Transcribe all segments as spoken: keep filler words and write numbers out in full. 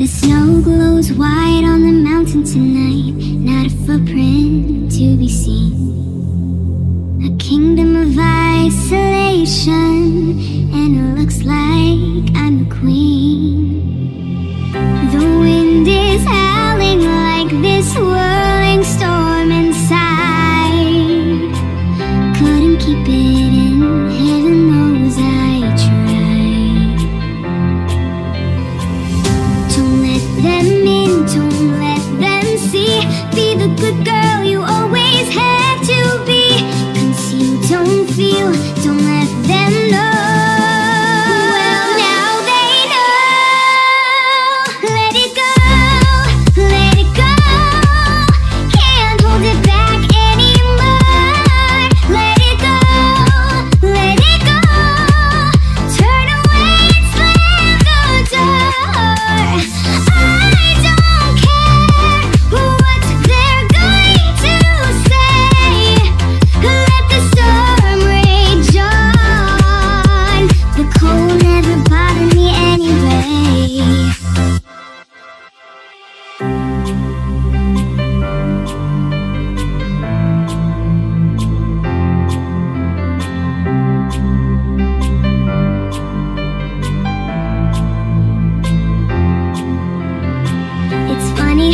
The snow glows white on the mountain tonight, not a footprint to be seen. A kingdom of isolation, and it looks like I'm the queen. The wind is howling like this whirling storm inside. Couldn't keep it in, heaven knows I tried. Don't let them in, don't let them see. Be the good girl you always had to be. Conceal, don't feel, don't let them know.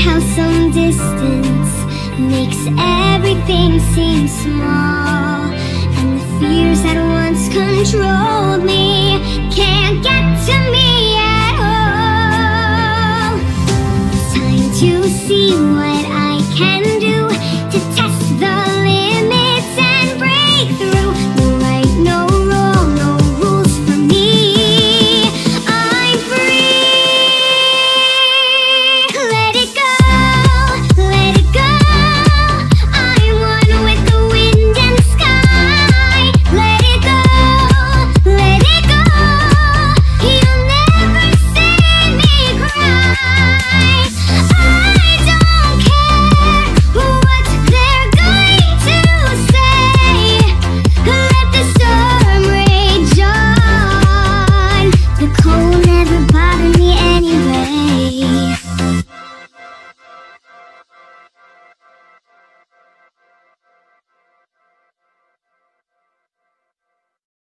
How some distance makes everything seem small, and the fears that once controlled me can't get to me at all. It's time to see what